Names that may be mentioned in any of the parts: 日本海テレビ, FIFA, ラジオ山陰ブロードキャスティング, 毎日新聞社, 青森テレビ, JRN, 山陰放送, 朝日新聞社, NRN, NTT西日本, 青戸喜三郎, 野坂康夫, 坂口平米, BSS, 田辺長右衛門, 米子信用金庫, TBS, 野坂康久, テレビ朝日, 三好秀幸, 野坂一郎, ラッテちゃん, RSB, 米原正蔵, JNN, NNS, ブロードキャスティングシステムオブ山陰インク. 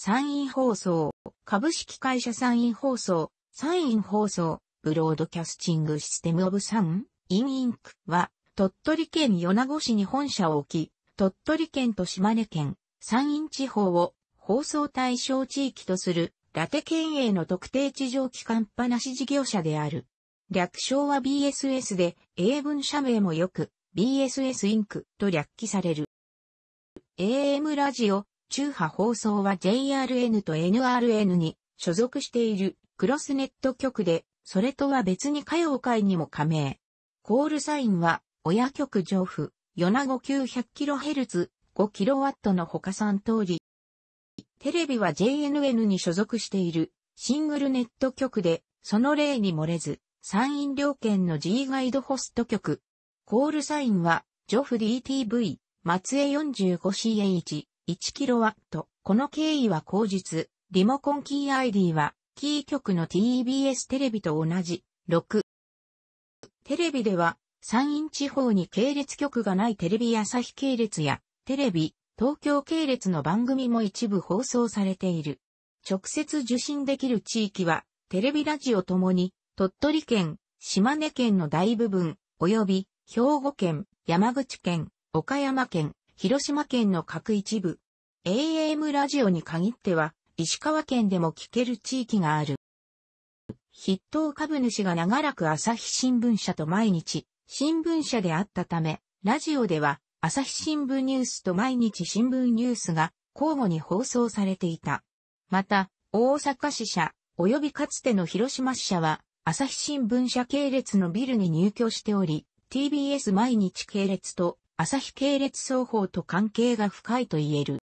山陰放送、株式会社山陰放送、山陰放送、ブロードキャスティングシステムオブ山陰インクは、鳥取県米子市に本社を置き、鳥取県と島根県、山陰地方を放送対象地域とする、ラテ県営の特定地上基幹放し事業者である。略称は BSS で、英文社名もよく、BSS インクと略記される。AM ラジオ、中波放送は JRN と NRN に所属しているクロスネット局で、それとは別に歌謡界にも加盟。コールサインは、親局上府、米子 900kHz、5kW のほか3通り。テレビは JNN に所属しているシングルネット局で、その例に漏れず、山陰両県の G ガイドホスト局。コールサインは、ジョフ DTV、松江 45CH。1kW。この経緯は後日、リモコンキー ID は、キー局の TBS テレビと同じ、6。テレビでは、山陰地方に系列局がないテレビ朝日系列や、テレビ、東京系列の番組も一部放送されている。直接受信できる地域は、テレビラジオともに、鳥取県、島根県の大部分、及び、兵庫県、山口県、岡山県、広島県の各一部。AM ラジオに限っては、石川県でも聞ける地域がある。筆頭株主が長らく朝日新聞社と毎日新聞社であったため、ラジオでは朝日新聞ニュースと毎日新聞ニュースが交互に放送されていた。また、大阪支社、及びかつての広島支社は、朝日新聞社系列のビルに入居しており、TBS 毎日系列と、朝日系列双方と関係が深いと言える。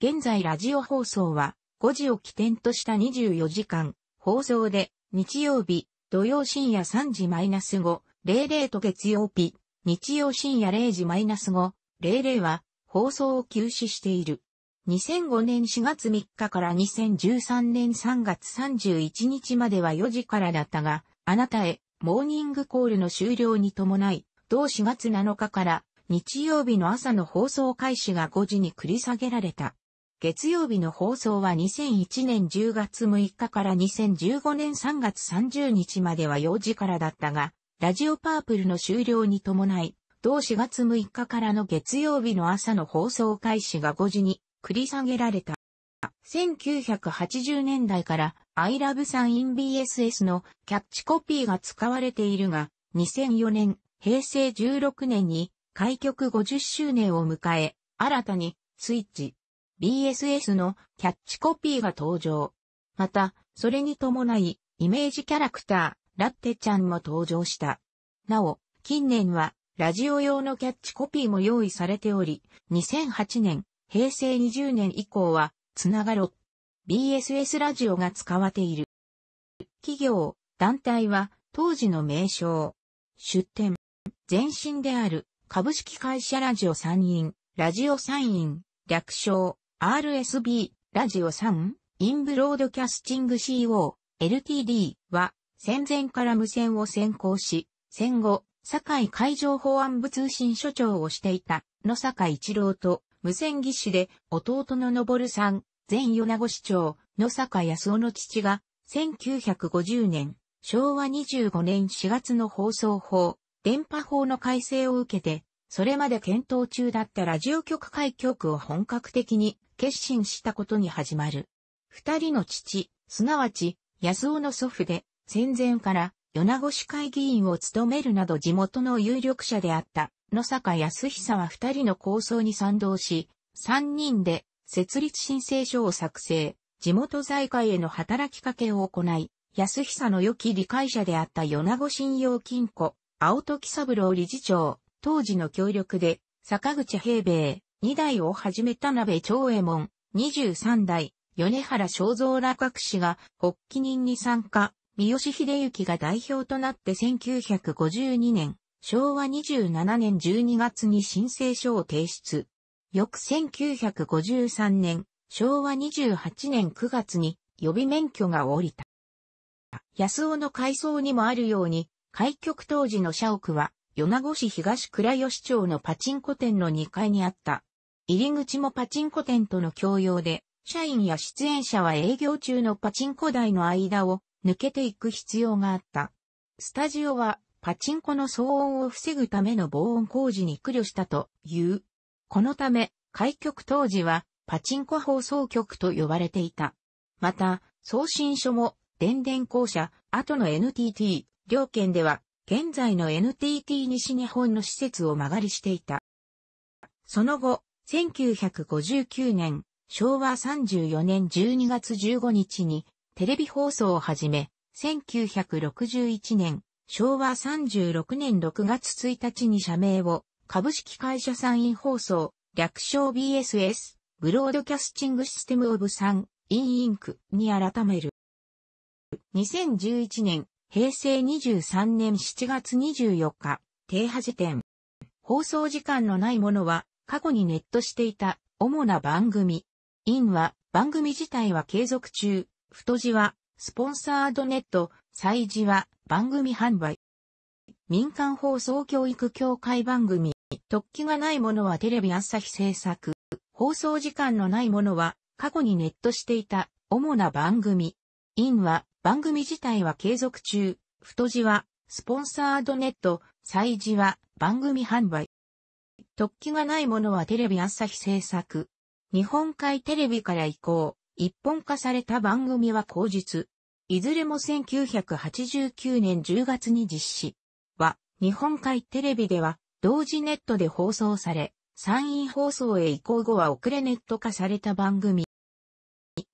現在ラジオ放送は5時を起点とした24時間放送で日曜日、土曜深夜3時 -5:00 と月曜日、日曜深夜0時 -5:00 は放送を休止している。2005年4月3日から2013年3月31日までは4時からだったが、あなたへモーニングコールの終了に伴い、同4月7日から日曜日の朝の放送開始が5時に繰り下げられた。月曜日の放送は2001年10月6日から2015年3月30日までは4時からだったが、ラジオパープルの終了に伴い、同4月6日からの月曜日の朝の放送開始が5時に繰り下げられた。1980年代からI Love Sign BSS のキャッチコピーが使われているが、2004年、平成16年に開局50周年を迎え、新たにスイッチ BSS のキャッチコピーが登場。また、それに伴いイメージキャラクター、ラッテちゃんも登場した。なお、近年はラジオ用のキャッチコピーも用意されており、2008年、平成20年以降は、つながろ BSS ラジオが使われている。企業、団体は当時の名称、出店。前身である、株式会社ラジオ山陰、ラジオ山陰、略称、RSB、ラジオ山陰ブロードキャスティング CO、LTD は、戦前から無線を専攻し、戦後、堺海上保安部通信所長をしていた、野坂一郎と、無線技師で、弟の昇さん、前米子市長、野坂康夫の父が、1950年、昭和25年4月の放送法、電波法の改正を受けて、それまで検討中だったラジオ局開局を本格的に決心したことに始まる。二人の父、すなわち、安尾の祖父で、戦前から米子市会議員を務めるなど地元の有力者であった、野坂康久は二人の構想に賛同し、三人で設立申請書を作成、地元財界への働きかけを行い、安久の良き理解者であった米子信用金庫、青戸喜三郎理事長、当時の協力で、坂口平米、二代をはじめ田辺長右衛門、23代、米原正蔵ら各氏が、発起人に参加、三好秀幸が代表となって1952年、昭和27年12月に申請書を提出。翌1953年、昭和28年9月に、予備免許が下りた。安尾の回想にもあるように、開局当時の社屋は、米子市東倉吉町のパチンコ店の2階にあった。入り口もパチンコ店との共用で、社員や出演者は営業中のパチンコ台の間を抜けていく必要があった。スタジオはパチンコの騒音を防ぐための防音工事に苦慮したという。このため、開局当時はパチンコ放送局と呼ばれていた。また、送信所も電電公社、後の NTT、両県では現在の NTT 西日本の施設を間借りしていた。その後、1959年、昭和34年12月15日にテレビ放送を始め、1961年、昭和36年6月1日に社名を株式会社山陰放送、略称 BSS、ブロードキャスティングシステムオブ山陰インクに改める。2011年、平成23年7月24日、停波時点。放送時間のないものは過去にネットしていた主な番組。インは番組自体は継続中、太字はスポンサードネット、祭字は番組販売。民間放送教育協会番組、特記がないものはテレビ朝日制作。放送時間のないものは過去にネットしていた主な番組。インは番組自体は継続中、太字はスポンサードネット、祭字は番組販売。特記がないものはテレビ朝日制作。日本海テレビから以降、一本化された番組は後述。いずれも1989年10月に実施。は、日本海テレビでは、同時ネットで放送され、山陰放送へ移行後は遅れネット化された番組。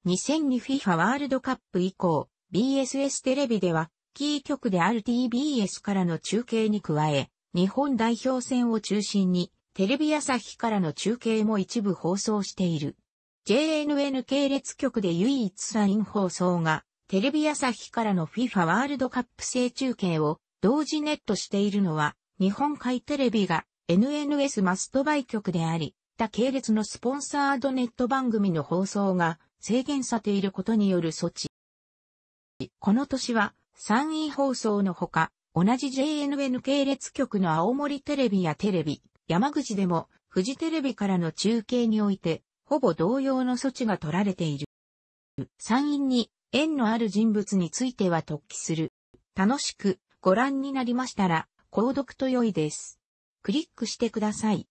2002 FIFA ワールドカップ以降、BSS テレビでは、キー局である TBS からの中継に加え、日本代表戦を中心に、テレビ朝日からの中継も一部放送している。JNN 系列局で唯一山陰放送が、テレビ朝日からの FIFA ワールドカップ制中継を同時ネットしているのは、日本海テレビが NNS マストバイ局であり、他系列のスポンサードネット番組の放送が制限されていることによる措置。この年は、山陰放送のほか、同じ JNN 系列局の青森テレビやテレビ、山口でも、フジテレビからの中継において、ほぼ同様の措置が取られている。山陰に縁のある人物については特記する。楽しくご覧になりましたら、購読と良いです。クリックしてください。